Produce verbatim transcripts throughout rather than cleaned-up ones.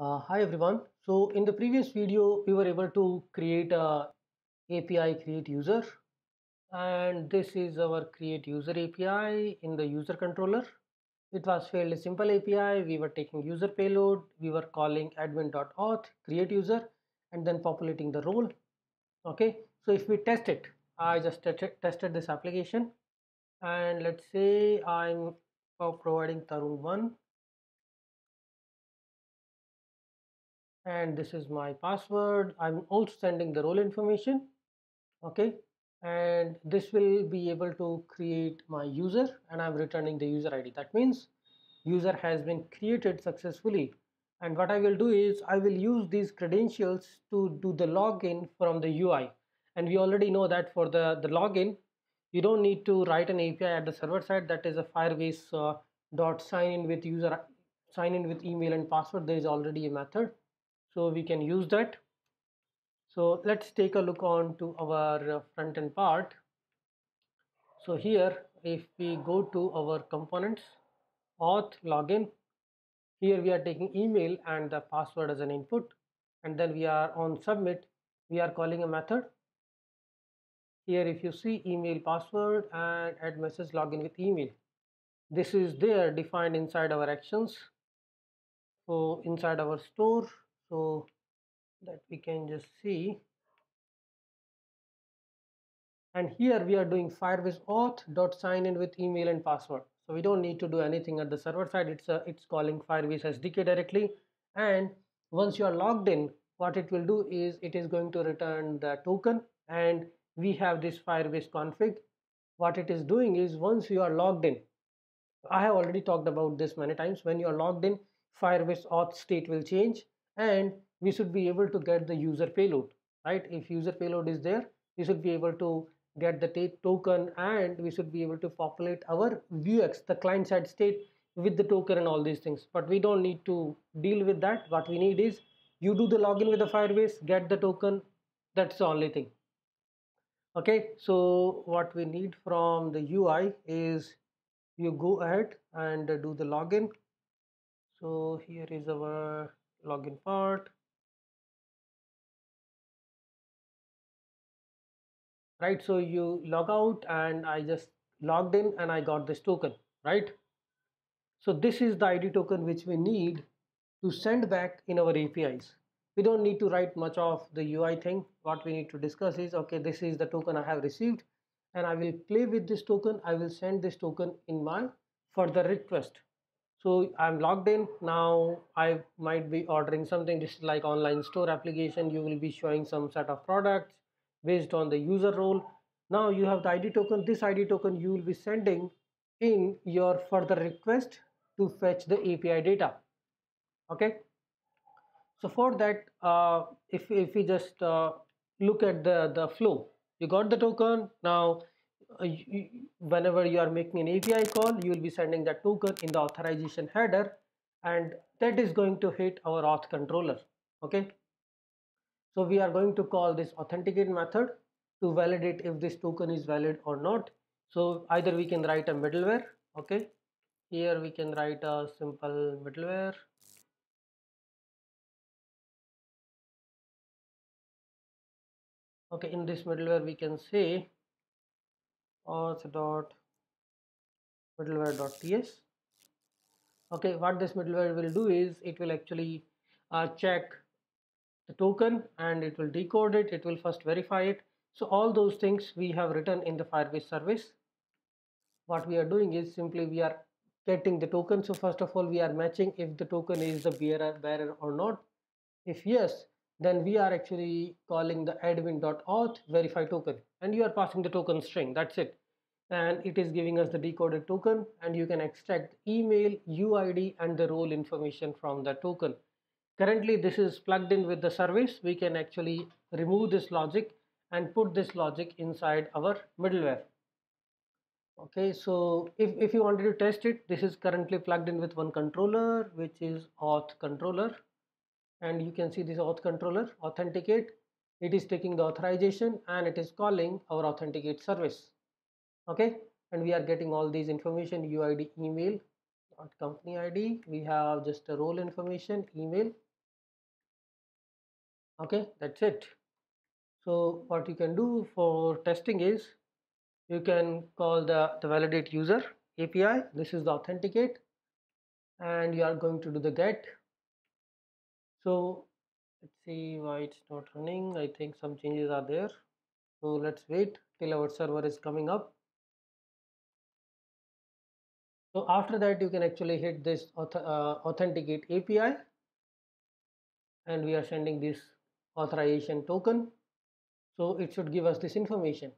Uh, hi everyone. So in the previous video, we were able to create a API create user, and this is our create user A P I in the user controller. It was fairly simple A P I. We were taking user payload, we were calling admin.auth create user and then populating the role. Okay, so if we test it, I just tested this application, and let's say I'm providing Tarun one. And this is my password. I'm also sending the role information. Okay, and this will be able to create my user, and I'm returning the user I D. That means user has been created successfully. And what I will do is I will use these credentials to do the login from the U I. And we already know that for the, the login, you don't need to write an A P I at the server side. That is a Firebase uh, dot sign in with user, sign in with email and password. There is already a method. So we can use that. So let's take a look on to our front end part. So here, if we go to our components, auth login, here we are taking email and the password as an input, and then we are on submit, we are calling a method. Here if you see email password and add message login with email, this is there defined inside our actions. So inside our store, so that we can just see, and here we are doing Firebase auth dot sign in with email and password. So we don't need to do anything at the server side. It's a, it's calling Firebase S D K directly, and once you are logged in, what it will do is it is going to return the token, and we have this Firebase config. What it is doing is once you are logged in, I have already talked about this many times. When you are logged in, Firebase auth state will change. And we should be able to get the user payload, right? If user payload is there, we should be able to get the token, and we should be able to populate our Vuex, the client side state, with the token and all these things. But we don't need to deal with that. What we need is you do the login with the Firebase, get the token. That's the only thing. Okay, so what we need from the U I is you go ahead and do the login. So here is our login part, right? So you log out, and I just logged in and I got this token, right? So this is the I D token which we need to send back in our A P Is. We don't need to write much of the U I thing. What we need to discuss is, okay, this is the token I have received, and I will play with this token. I will send this token in my further request. So I'm logged in now. I might be ordering something. This is like online store application. You will be showing some set of products based on the user role. Now you have the I D token. This I D token you will be sending in your further request to fetch the A P I data. Okay. So for that, uh, if if we just uh, look at the the flow, you got the token now. Whenever you are making an A P I call, you will be sending that token in the authorization header, and that is going to hit our auth controller. Okay, so we are going to call this authenticate method to validate if this token is valid or not. So either we can write a middleware. Okay, here we can write a simple middleware. Okay, in this middleware we can say auth dot middleware dot ts. Okay, what this middleware will do is it will actually uh, check the token, and it will decode it. It will first verify it. So all those things we have written in the Firebase service. What we are doing is simply we are getting the token. So first of all, we are matching if the token is the bearer bearer or not. If yes, then we are actually calling the admin.auth verify token, and you are passing the token string. That's it, and it is giving us the decoded token, and you can extract email, U I D, and the role information from the token. Currently, this is plugged in with the service. We can actually remove this logic and put this logic inside our middleware. Okay, so if, if you wanted to test it, this is currently plugged in with one controller, which is auth controller. And you can see this auth controller authenticate. It is taking the authorization, and it is calling our authenticate service. Okay, and we are getting all these information: U I D, email, not company I D. We have just a role information, email, Okay, that's it. So what you can do for testing is you can call the, the validate user A P I. This is the authenticate, and you are going to do the get. So let's see why it's not running. I think some changes are there. So let's wait till our server is coming up. So after that, you can actually hit this auth uh, authenticate A P I, and we are sending this authorization token. So it should give us this information.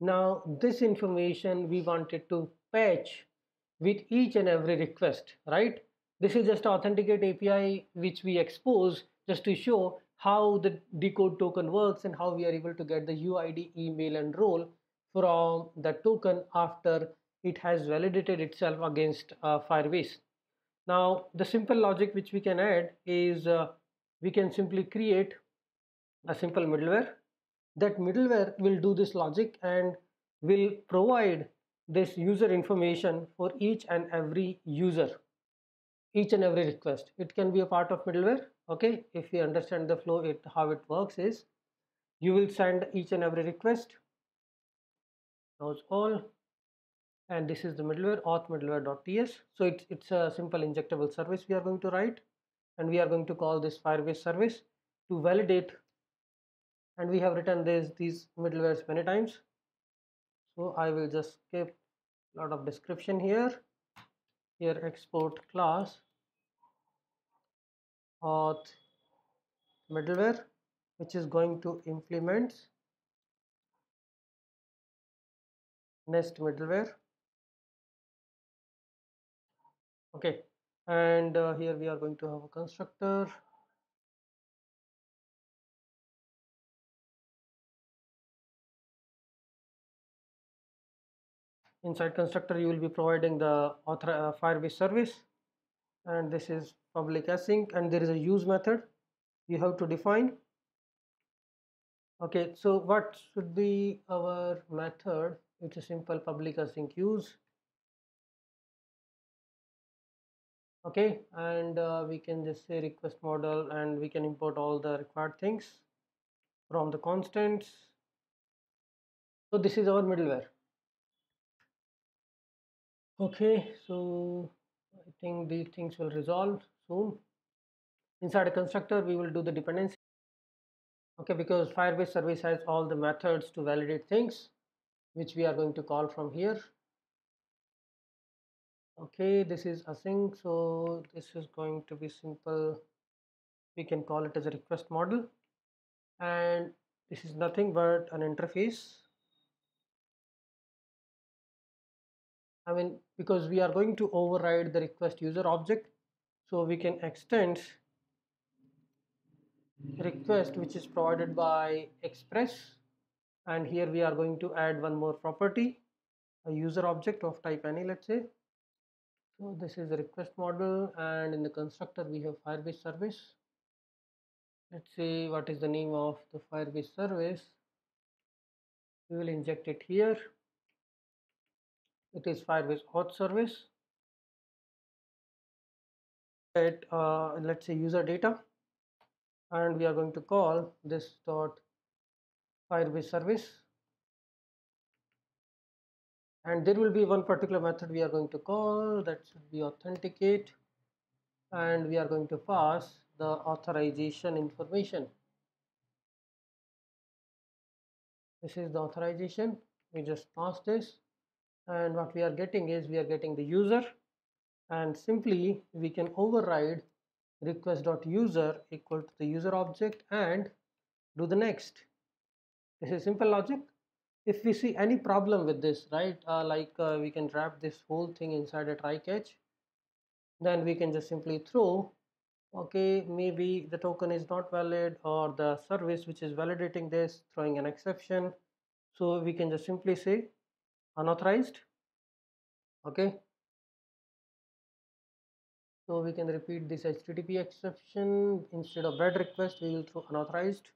Now this information we wanted to fetch with each and every request, right? This is just authenticate A P I which we expose just to show how the decode token works and how we are able to get the U I D, email and role from the token after it has validated itself against uh, Firebase. Now the simple logic which we can add is uh, we can simply create a simple middleware. That middleware will do this logic and will provide this user information for each and every user, each and every request. It can be a part of middleware. Okay, if you understand the flow, it how it works is you will send each and every request. Those all, and this is the middleware, auth middleware.ts. So it's it's a simple injectable service we are going to write, and we are going to call this Firebase service to validate. And we have written this these middlewares many times, so I will just skip a lot of description here. Here export class auth middleware, which is going to implement Nest middleware. Okay, and uh, here we are going to have a constructor. Inside constructor, you will be providing the author, uh, Firebase service, and this is public async, and there is a use method you have to define. Okay, so what should be our method? It's a simple public async use. Okay, and uh, we can just say request model, and we can import all the required things from the constants. So this is our middleware. Okay, so I think these things will resolve soon. Inside a constructor, we will do the dependency. Okay, because Firebase service has all the methods to validate things, which we are going to call from here. Okay, this is async, so this is going to be simple. We can call it as a request model. And this is nothing but an interface. I mean, because we are going to override the request user object, so we can extend request which is provided by Express, and here we are going to add one more property, a user object of type any, let's say. So this is the request model, and in the constructor we have Firebase service. Let's see what is the name of the Firebase service. We will inject it here. It is Firebase auth service. It, uh, let's say user data, and we are going to call this dot Firebase service, and there will be one particular method we are going to call, that should be authenticate, and we are going to pass the authorization information. This is the authorization. We just pass this. And what we are getting is we are getting the user, and simply we can override request.user equal to the user object and do the next. This is simple logic. If we see any problem with this, right, uh, like uh, we can wrap this whole thing inside a try catch, then we can just simply throw, okay, maybe the token is not valid, or the service which is validating this throwing an exception. So we can just simply say unauthorized. Okay, so we can repeat this H T T P exception. Instead of bad request, we will throw unauthorized,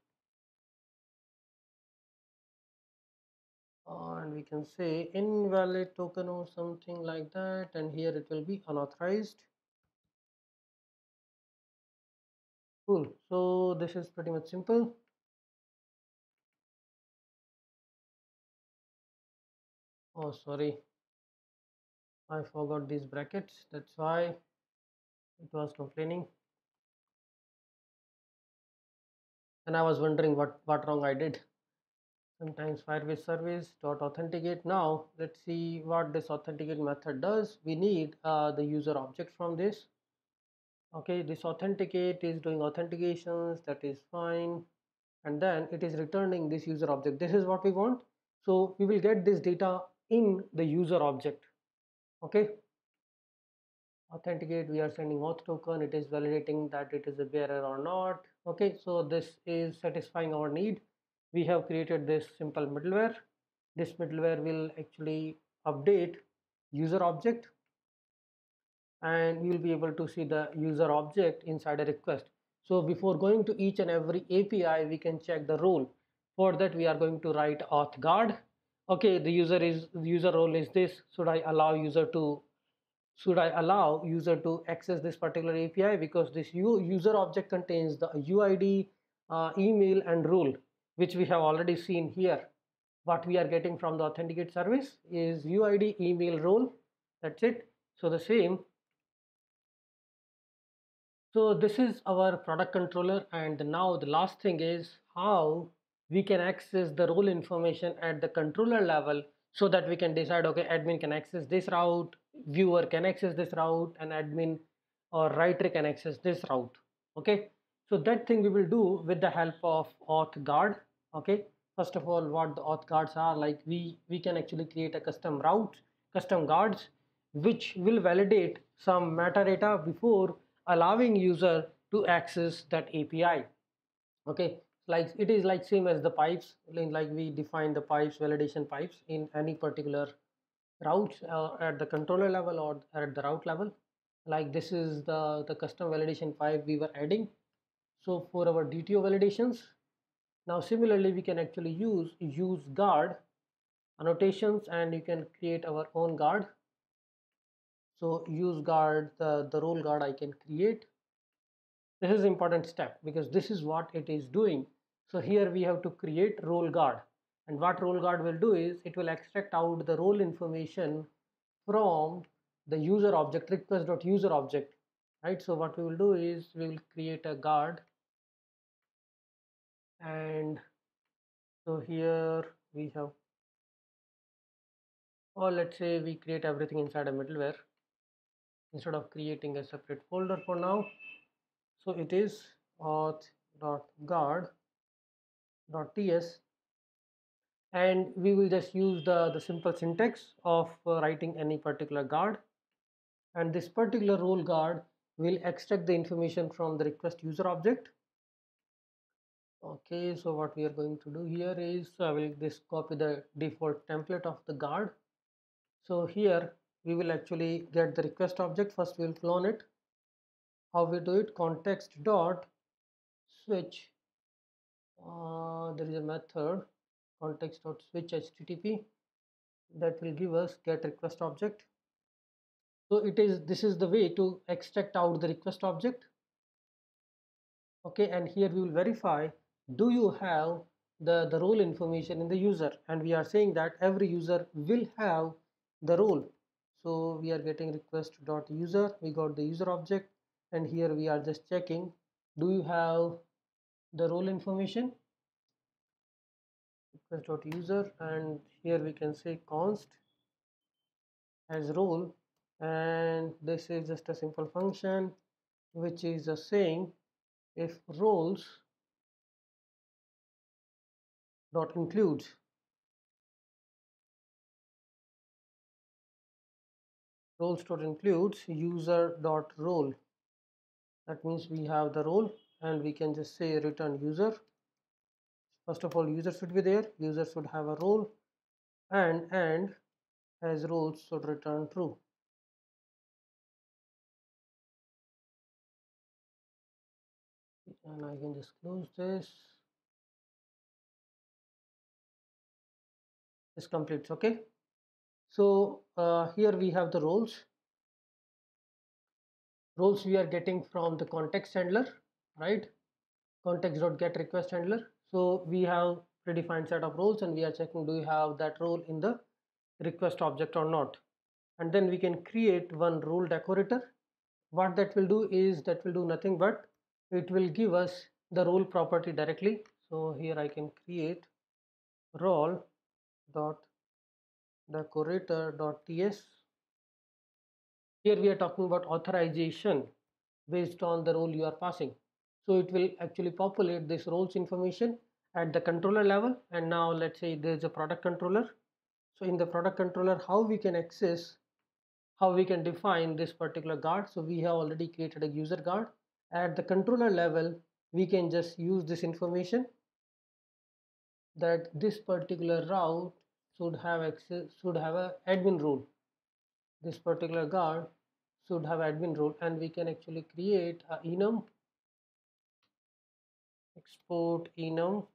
and we can say invalid token or something like that, and here it will be unauthorized. Cool, so this is pretty much simple. Oh, sorry, I forgot these brackets, that's why it was complaining. And I was wondering what, what wrong I did. Sometimes Firebase service dot authenticate. Now let's see what this authenticate method does. We need uh, the user object from this. Okay, this authenticate is doing authentications, that is fine. And then it is returning this user object. This is what we want. So we will get this data in the user object. Okay, authenticate, we are sending auth token. It is validating that it is a bearer or not. Okay, so this is satisfying our need. We have created this simple middleware. This middleware will actually update user object, and we will be able to see the user object inside a request. So before going to each and every A P I, we can check the role. For that, we are going to write auth guard. Okay, the user is user role is this. Should I allow user to should I allow user to access this particular A P I, because this u user object contains the U I D, uh, email and role, which we have already seen here. What we are getting from the authenticate service is U I D, email, role, that's it. So the same. So this is our product controller, and now the last thing is how we can access the role information at the controller level, so that we can decide, okay, admin can access this route, viewer can access this route, and admin or writer can access this route. Okay, so that thing we will do with the help of auth guard. Okay, first of all, what the auth guards are, like we we can actually create a custom route, custom guards, which will validate some metadata before allowing user to access that A P I. Okay, like it is like same as the pipes, like we define the pipes, validation pipes in any particular routes uh, at the controller level or at the route level. Like this is the the custom validation pipe we were adding, so for our D T O validations. Now similarly, we can actually use use guard annotations, and you can create our own guard. So use guard, the, the role guard I can create. This is an important step, because this is what it is doing. So here we have to create role guard, and what role guard will do is it will extract out the role information from the user object, request.user object, right? So what we will do is we will create a guard, and so here we have, or let's say we create everything inside a middleware instead of creating a separate folder for now. So it is auth.guard.ts, and we will just use the, the simple syntax of uh, writing any particular guard, and this particular role guard will extract the information from the request user object. Okay, so what we are going to do here is, so I will just copy the default template of the guard. So here we will actually get the request object. First we will clone it. How we do it, context dot switch, uh, there is a method context dot switch H T T P that will give us get request object. So it is, this is the way to extract out the request object. Okay, and here we will verify, do you have the the role information in the user, and we are saying that every user will have the role. So we are getting request dot user, we got the user object. And here we are just checking, do you have the role information, request.user, and here we can say const as role, and this is just a simple function which is just saying if roles dot includes. Roles dot includes user dot role. That means we have the role, and we can just say return user. First of all, user should be there, user should have a role, and and as roles should return true. And I can just close this. This completes. Okay, so uh, here we have the roles. Roles we are getting from the context handler, right? Context.get request handler. So we have predefined set of roles and we are checking do you have that role in the request object or not. And then we can create one role decorator. What that will do is that will do nothing but it will give us the role property directly. So here I can create role dot decorator dot ts. Here we are talking about authorization based on the role you are passing. So it will actually populate this roles information at the controller level. And now let's say there is a product controller. So in the product controller, how we can access, how we can define this particular guard. So we have already created a user guard. At the controller level, we can just use this information that this particular route should have access, should have an admin role. This particular guard should have admin role, and we can actually create a enum, export enum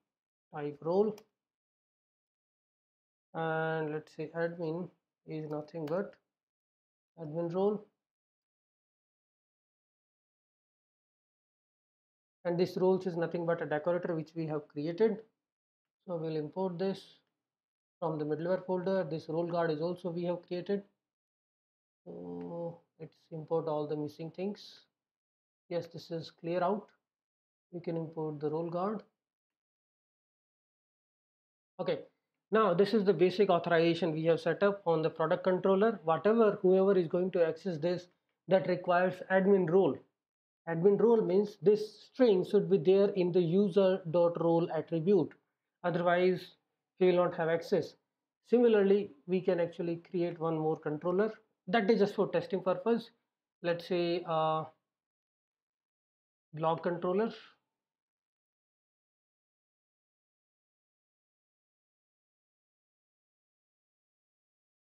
type role, and let's say admin is nothing but admin role, and this roles is nothing but a decorator which we have created. So we'll import this from the middleware folder. This role guard is also we have created. So let's import all the missing things. Yes, this is clear out. We can import the role guard. Okay. Now this is the basic authorization we have set up on the product controller. Whatever, whoever is going to access this, that requires admin role. Admin role means this string should be there in the user.role attribute. Otherwise, he will not have access. Similarly, we can actually create one more controller. That is just for testing purpose. Let's say uh, blog controller.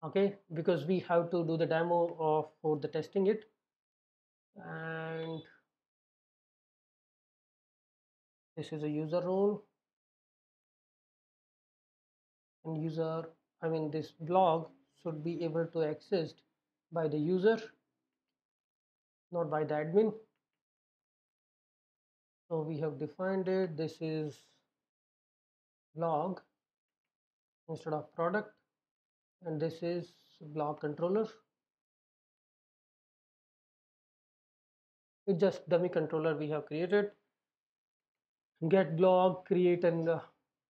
Okay, because we have to do the demo of for the testing it, and this is a user role and user, I mean this blog should be able to accessed by the user, not by the admin. So we have defined it. This is blog instead of product, and this is blog controller. It's just dummy controller we have created. Get blog, create and uh,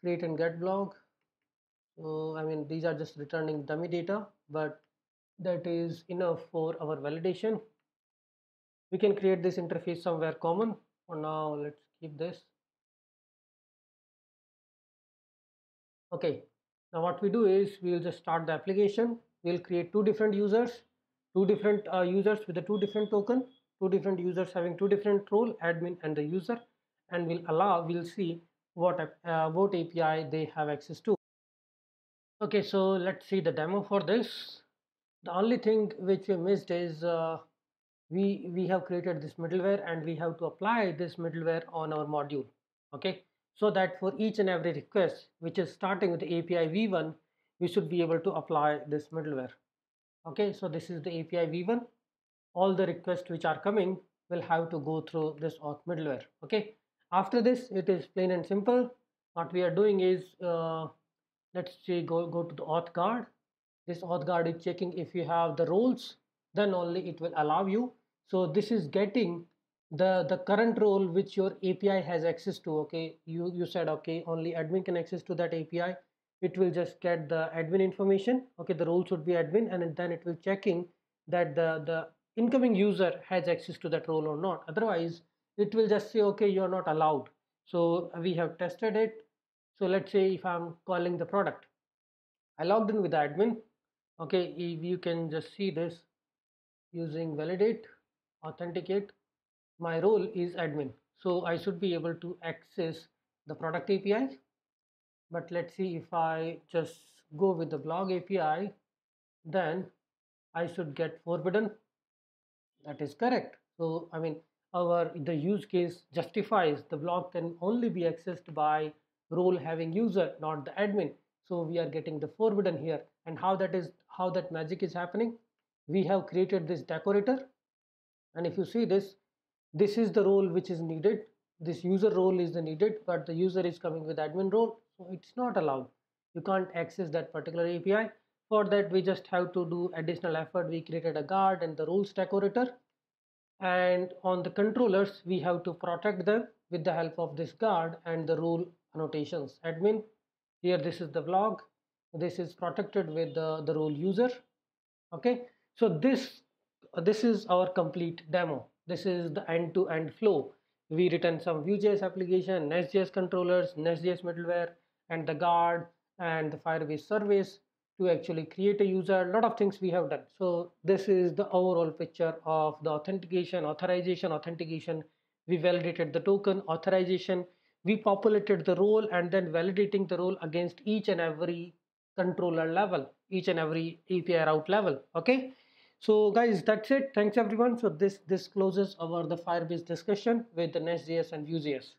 create and get blog. So I mean these are just returning dummy data, but that is enough for our validation. We can create this interface somewhere common. For now, let's keep this. Okay. Now what we do is we will just start the application. We will create two different users, two different uh, users with the two different token, two different users having two different role, admin and the user, and we'll allow, we'll see what, uh, what A P I they have access to. Okay, so let's see the demo for this. The only thing which we missed is uh, we, we have created this middleware and we have to apply this middleware on our module, okay? So that for each and every request which is starting with the A P I v one, we should be able to apply this middleware. Okay, so this is the A P I v one. All the requests which are coming will have to go through this auth middleware. Okay, after this it is plain and simple. What we are doing is uh, let's say go, go to the auth guard. This auth guard is checking if you have the roles, then only it will allow you. So this is getting the the current role which your A P I has access to. Okay, you you said okay only admin can access to that A P I. It will just get the admin information. Okay, the role should be admin, and then it will checking that the the incoming user has access to that role or not. Otherwise it will just say okay you are not allowed. So we have tested it. So let's say if I'm calling the product, I logged in with the admin. Okay, if you can just see this using validate authenticate, my role is admin, so I should be able to access the product A P I. But let's see if I just go with the blog A P I, then I should get forbidden. That is correct. So I mean our the use case justifies the blog can only be accessed by role having user, not the admin. So we are getting the forbidden here. And how that is, how that magic is happening, we have created this decorator, and if you see this, this is the role which is needed this user role is the needed, but the user is coming with admin role, so it's not allowed. You can't access that particular A P I. For that, we just have to do additional effort. We created a guard and the rules decorator, and on the controllers we have to protect them with the help of this guard and the rule annotations. Admin, here this is the blog, this is protected with the, the role user. Okay, so this this is our complete demo. This is the end-to-end flow. We written some Vue.js application, Nest.js controllers, Nest.js middleware, and the guard and the Firebase service to actually create a user. A lot of things we have done. So this is the overall picture of the authentication, authorization, authentication. We validated the token, authorization. We populated the role and then validating the role against each and every controller level, each and every A P I route level. Okay. So guys, that's it. Thanks everyone. So this this closes our the Firebase discussion with the Nest.js and Vue.js.